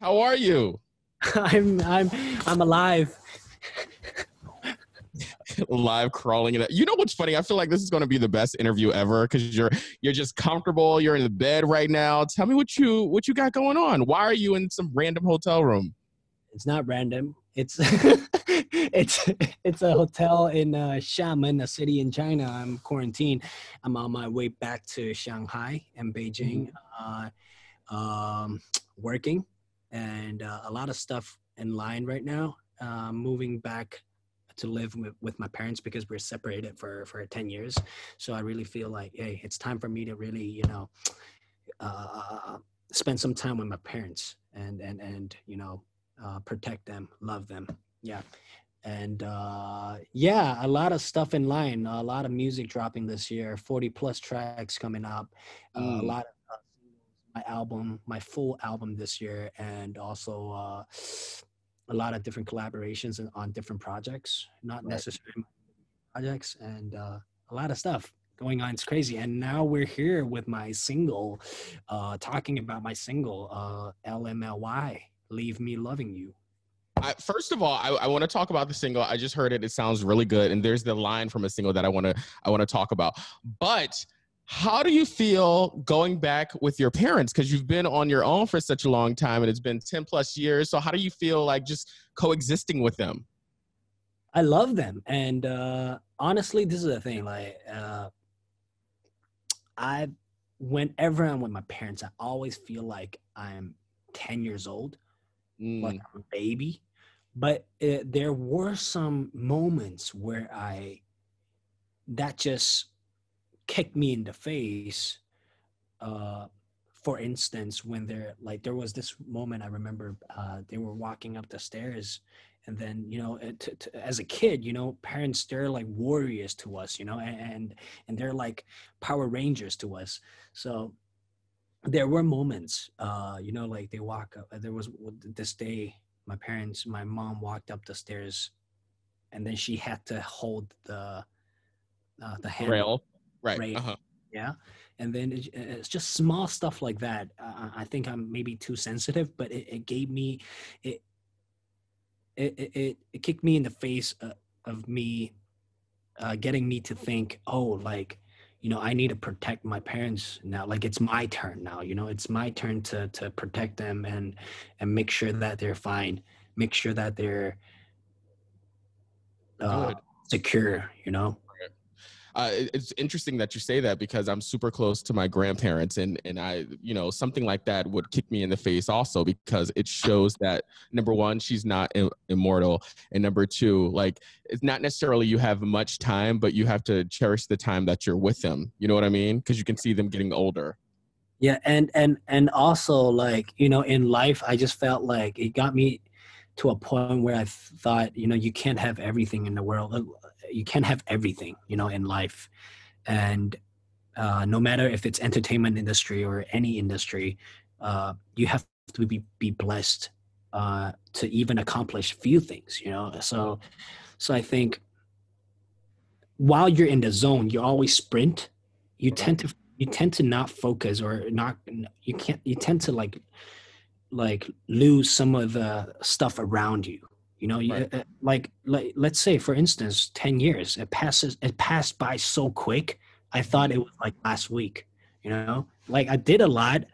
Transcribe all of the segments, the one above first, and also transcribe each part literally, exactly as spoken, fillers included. How are you? I'm I'm I'm alive. Live crawling in that. You know what's funny? I feel like this is going to be the best interview ever because you're you're just comfortable. You're in the bed right now. Tell me what you what you got going on. Why are you in some random hotel room? It's not random. It's it's it's a hotel in uh, Xiamen, a city in China. I'm quarantined. I'm on my way back to Shanghai and Beijing, uh, um, working, and uh, a lot of stuff in line right now. Uh, moving back to live with, with my parents because we're separated for, for ten years. So I really feel like, hey, it's time for me to really, you know, uh, spend some time with my parents and, and, and, you know, uh, protect them, love them. Yeah. And uh, yeah, a lot of stuff in line, a lot of music dropping this year, forty plus tracks coming up, uh, mm. a lot of uh, my album, my full album this year. And also, uh, a lot of different collaborations and on different projects, not right. necessarily projects, and uh, a lot of stuff going on. It's crazy. And now we're here with my single, uh, talking about my single, uh, L M L Y, Leave Me Loving You. I, first of all, I, I want to talk about the single. I just heard it. It sounds really good. And there's the line from a single that I want to, I want to talk about, but how do you feel going back with your parents? Because you've been on your own for such a long time and it's been ten plus years. So how do you feel like just coexisting with them? I love them. And uh, honestly, this is the thing. Like, uh, I, whenever I'm with my parents, I always feel like I'm ten years old, mm. like I'm a baby. But it, there were some moments where I, that just, kicked me in the face. Uh, for instance, when there, like, there was this moment I remember uh, they were walking up the stairs, and then you know, t- t- as a kid, you know, parents, they're like warriors to us, you know, and and they're like Power Rangers to us. So there were moments, uh, you know, like they walk up. There was this day, my parents, my mom walked up the stairs, and then she had to hold the uh, the handle. Rail. Right. right. Uh-huh. Yeah. And then it, it's just small stuff like that. Uh, I think I'm maybe too sensitive, but it, it gave me, it, it, it, it kicked me in the face uh, of me uh, getting me to think, oh, like, you know, I need to protect my parents now. Like it's my turn now, you know, it's my turn to, to protect them and, and make sure that they're fine, make sure that they're uh, secure, you know? Uh, it's interesting that you say that because I'm super close to my grandparents and, and I, you know, something like that would kick me in the face also because it shows that number one, she's not im- immortal. And number two, like it's not necessarily you have much time, but you have to cherish the time that you're with them. You know what I mean? Cause you can see them getting older. Yeah. And, and, and also like, you know, in life, I just felt like it got me to a point where I thought, you know, you can't have everything in the world. You can't have everything, you know, in life. And uh, no matter if it's entertainment industry or any industry, uh, you have to be, be blessed uh, to even accomplish few things, you know? So, so I think while you're in the zone, you always sprint, you tend to, you tend to not focus or not, you can't, you tend to like, like lose some of the stuff around you. You know, right. you, uh, like, like, let's say, for instance, ten years, it passes, it passed by so quick. I thought it was like last week, you know, like I did a lot,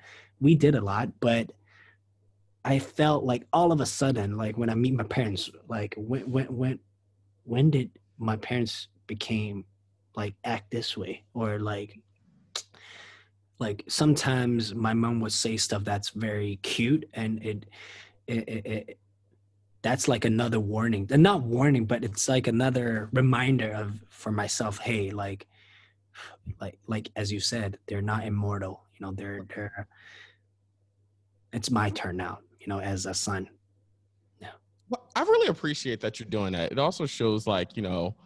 we did a lot, but I felt like all of a sudden, like when I meet my parents, like when, when, when, when did my parents became like act this way? Or like, like sometimes my mom would say stuff that's very cute and it, it, it, it that's like another warning, not warning, but it's like another reminder of for myself. Hey, like, like, like, as you said, they're not immortal, you know, they're, they're, it's my turn now, you know, as a son. Yeah. Well, I really appreciate that you're doing that. It also shows like, you know,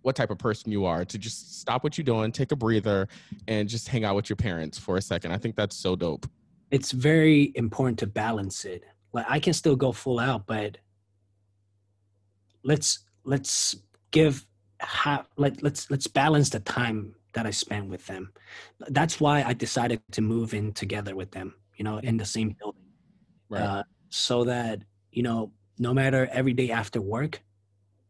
what type of person you are to just stop what you're doing, take a breather and just hang out with your parents for a second. I think that's so dope. It's very important to balance it. Like I can still go full out, but Let's let's give ha- let let's let's balance the time that I spend with them. That's why I decided to move in together with them, you know, in the same building, right. uh, so that, you know, no matter every day after work,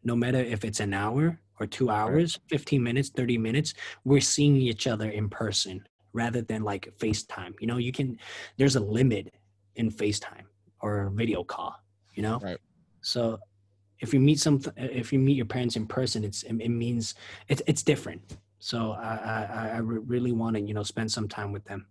no matter if it's an hour or two hours, fifteen minutes, thirty minutes, we're seeing each other in person rather than like FaceTime. You know, you can, there's a limit in FaceTime or video call, you know? Right. So if you meet some, if you meet your parents in person, it's, it means it's, it's different. So I, I, I really want to, you know, spend some time with them.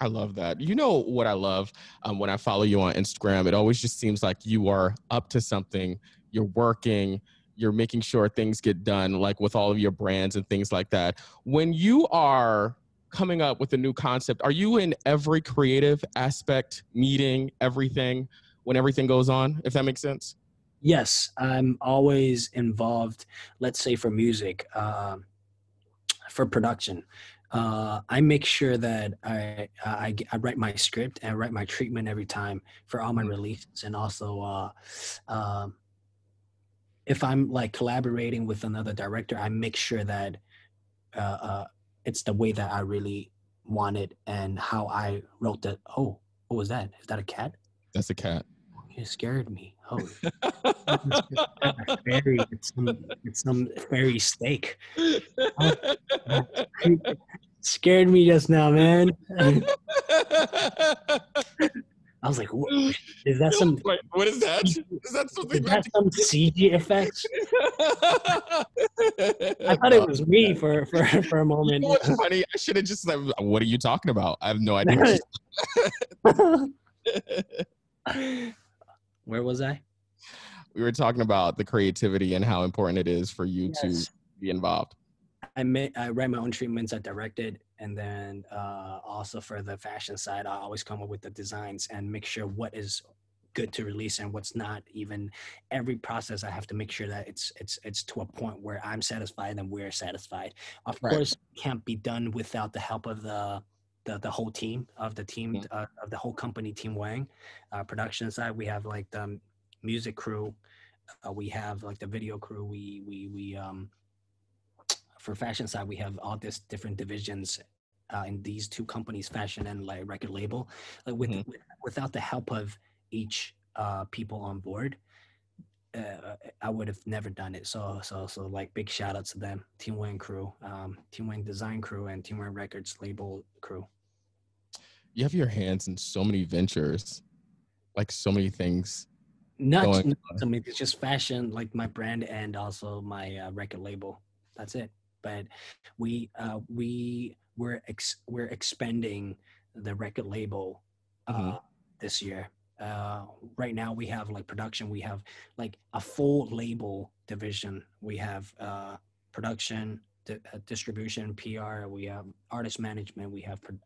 I love that. You know what I love um, when I follow you on Instagram, it always just seems like you are up to something. You're working, you're making sure things get done, like with all of your brands and things like that. When you are coming up with a new concept, are you in every creative aspect, meeting, everything, when everything goes on, if that makes sense? Yes, I'm always involved, let's say for music, uh, for production. Uh, I make sure that I, I, I write my script and I write my treatment every time for all my releases. And also, uh, uh, if I'm like collaborating with another director, I make sure that uh, uh, it's the way that I really want it and how I wrote that. Oh, what was that? Is that a cat? That's a cat. It scared me. Oh, fairy. It's, some, it's some fairy steak. Oh, it scared me just now, man. I was like, what? Is that some? Wait, what is that? Is that something? Is that some C G effects? I thought it was me for for, for a moment. You know what's funny? I should have just like, what are you talking about? I have no idea. Where was I? We were talking about the creativity and how important it is for you yes. to be involved. I made, I write my own treatments, I directed, and then uh, also for the fashion side, I always come up with the designs and make sure what is good to release and what's not. Even every process, I have to make sure that it's it's it's to a point where I'm satisfied and we're satisfied. Of right. course, it can't be done without the help of the the the whole team of the team yeah. uh, of the whole company, Team Wang. Uh, production side, we have like the music crew, uh, we have like the video crew, we we we um. For fashion side, we have all these different divisions uh, in these two companies, fashion and like record label. Like with, mm-hmm. with without the help of each uh, people on board, uh, I would have never done it. So so so like big shout out to them, Team Wang crew, um, Team Wang design crew, and Team Wang Records label crew. You have your hands in so many ventures, like so many things. Not, going not on. I mean, it's just fashion, like my brand, and also my uh, record label. That's it. But we uh, we were ex- we're expanding the record label uh, mm-hmm. this year. Uh, right now we have like production. We have like a full label division. We have uh, production, di- distribution, P R. We have artist management. We have. Pro-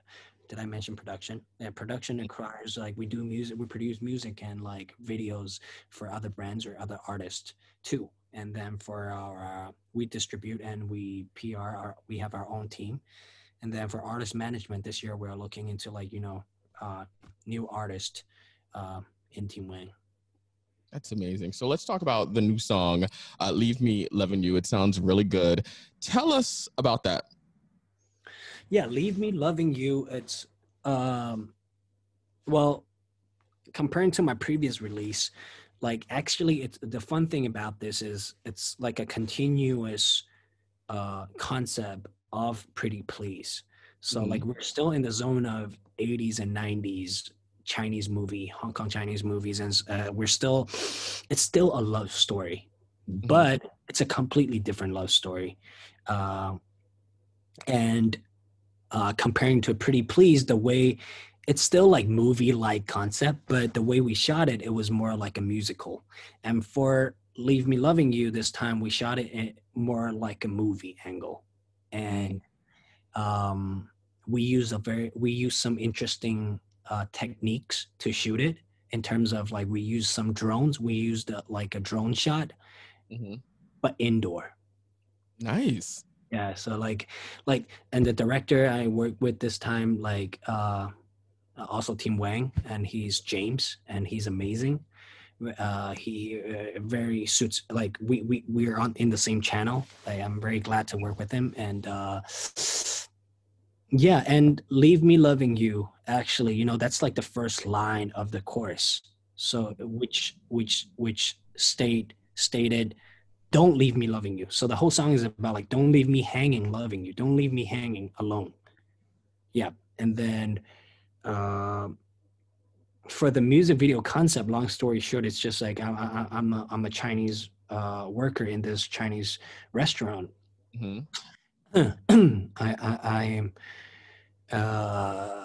Did I mention production? Yeah, production requires like we do music. We produce music and like videos for other brands or other artists too. And then for our, uh, we distribute and we P R, our, we have our own team. And then for artist management this year, we're looking into like, you know, uh, new artists uh, in Team Wang. That's amazing. So let's talk about the new song, uh, Leave Me Loving You. It sounds really good. Tell us about that. Yeah, Leave Me Loving You. It's, um, well, comparing to my previous release, like actually it's the fun thing about this is it's like a continuous uh, concept of Pretty Please. So mm-hmm. like we're still in the zone of eighties and nineties Chinese movie, Hong Kong Chinese movies. And uh, we're still, it's still a love story, mm-hmm. but it's a completely different love story. Uh, and uh, comparing to Pretty Please, the way it's still like movie-like concept, but the way we shot it, it was more like a musical. And for Leave Me Loving You this time, we shot it in more like a movie angle. And um, we use a very, we use some interesting uh, techniques to shoot it in terms of like, we use some drones. We used a, like a drone shot, mm-hmm. but indoor. Nice. Yeah. So like, like, and the director I worked with this time, like, uh, also Team Wang, and he's James, and he's amazing. Uh, he uh, very suits, like we we we are on in the same channel. Like, I'm very glad to work with him, and uh, yeah, and Leave Me Loving You. Actually, you know, that's like the first line of the chorus So which which which state stated, "Don't leave me loving you." So the whole song is about like, "Don't leave me hanging, loving you. Don't leave me hanging alone." Yeah, and then uh, for the music video concept, long story short, it's just like I'm I, I'm a I'm a Chinese uh, worker in this Chinese restaurant. Mm-hmm. I, I I am. Uh,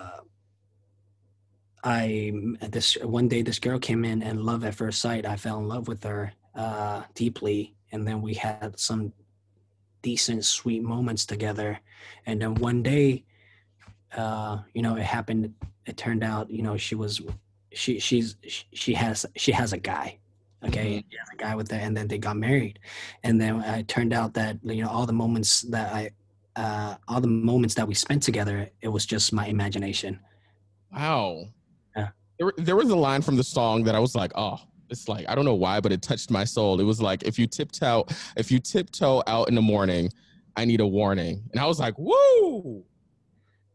I this one day this girl came in, and love at first sight. I fell in love with her uh, deeply, and then we had some decent, sweet moments together. And then one day, uh, you know, it happened. It turned out, you know, she was she she's she has she has a guy, okay, mm-hmm. She has a guy with her, and then they got married. And then it turned out that you know all the moments that I uh, all the moments that we spent together, it was just my imagination. Wow. There was a line from the song that I was like, oh, it's like, I don't know why, but it touched my soul. It was like, if you tiptoe, if you tiptoe out in the morning, I need a warning. And I was like, woo,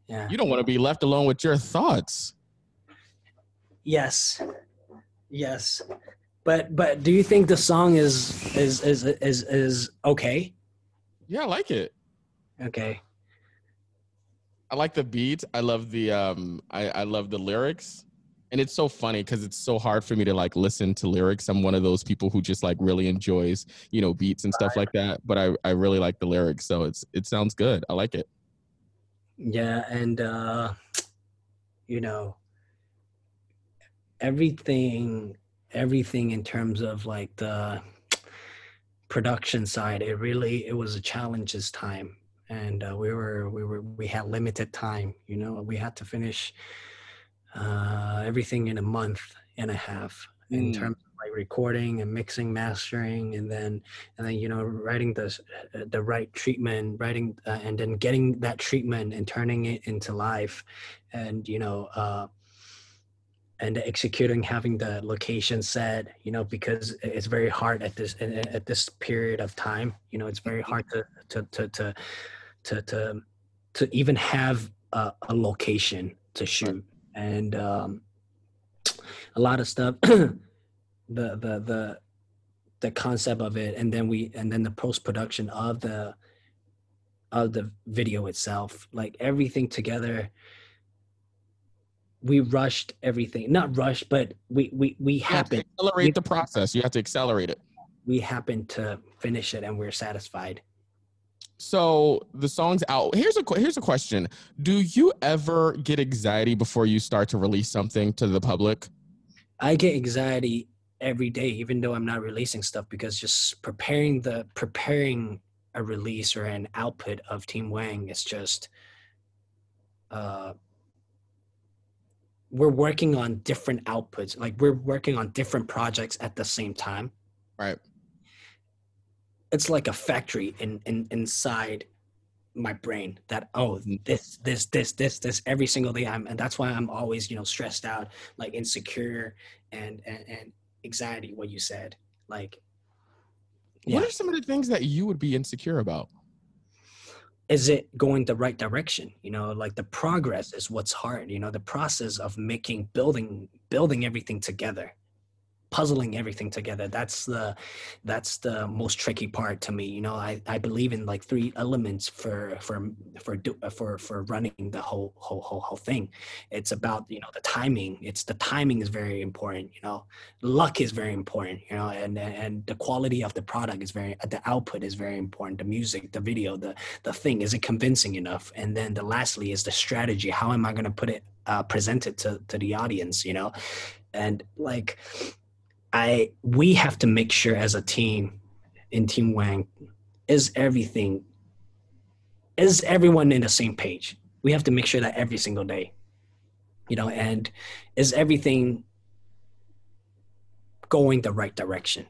yeah. You don't want to be left alone with your thoughts. Yes. Yes. But, but do you think the song is, is, is, is, is okay? Yeah, I like it. Okay. I like the beat. I love the, um, I, I love the lyrics. And it's so funny because it's so hard for me to like listen to lyrics. I'm one of those people who just like really enjoys, you know, beats and stuff like that. But I, I really like the lyrics. So it's it sounds good. I like it. Yeah. And, uh, you know, everything, everything in terms of like the production side, it really it was a challenge this time. And uh, we were we were we had limited time. You know, we had to finish Uh, everything in a month and a half mm. in terms of like recording and mixing, mastering, and then and then you know writing the uh, the right treatment, writing uh, and then getting that treatment and turning it into live, and you know uh, and executing, having the location set, you know, because it's very hard at this at this period of time. You know, it's very hard to to to to to to, to even have a, a location to shoot. And um, a lot of stuff, the the the the concept of it, and then we and then the post production of the of the video itself, like everything together. We rushed everything, not rushed, but we we we happened. Accelerate the process. You have to accelerate it. We happened to finish it, and we're satisfied. So the song's out. Here's a here's a question. Do you ever get anxiety before you start to release something to the public? I get anxiety every day, even though I'm not releasing stuff, because just preparing the preparing a release or an output of Team Wang is just uh we're working on different outputs. Like we're working on different projects at the same time. Right. It's like a factory in, in inside my brain that, oh, this, this, this, this, this, every single day. I'm, and that's why I'm always, you know, stressed out, like insecure and, and, and anxiety, what you said. Like, yeah. What are some of the things that you would be insecure about? Is it going the right direction? You know, like the progress is what's hard, you know, the process of making, building, building everything together. Puzzling everything together, that's the that's the most tricky part to me. You know, I, I believe in like three elements for for for for for running the whole whole whole whole thing. It's about, you know, the timing. It's the timing is very important. You know, luck is very important. You know, and and the quality of the product is very the output is very important. The music, the video, the the thing, is it convincing enough? And then the lastly is the strategy. How am I going to put it uh, present it to to the audience? You know, and like. I, we have to make sure as a team in Team Wang is everything, is everyone in the same page? We have to make sure that every single day, you know, and is everything going the right direction?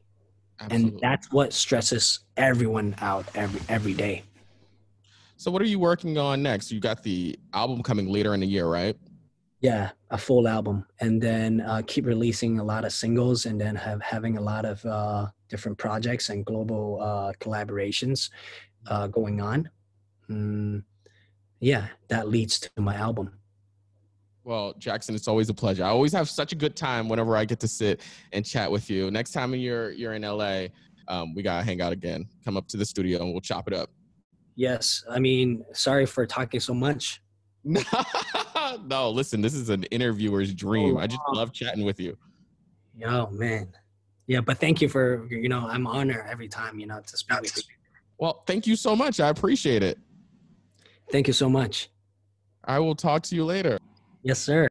Absolutely. And that's what stresses everyone out every, every day. So what are you working on next? You got the album coming later in the year, right? Yeah, a full album, and then uh, keep releasing a lot of singles, and then have having a lot of uh, different projects and global uh, collaborations uh, going on. Mm, yeah, that leads to my album. Well, Jackson, it's always a pleasure. I always have such a good time whenever I get to sit and chat with you. Next time you're you're in L A, um, we gotta hang out again. Come up to the studio and we'll chop it up. Yes, I mean, sorry for talking so much. No, listen, this is an interviewer's dream. Oh, wow. I just love chatting with you. Oh man, yeah, but thank you for you know I'm honored every time you know to speak with you. Well, thank you so much. I appreciate it. Thank you so much. I will talk to you later. Yes, sir.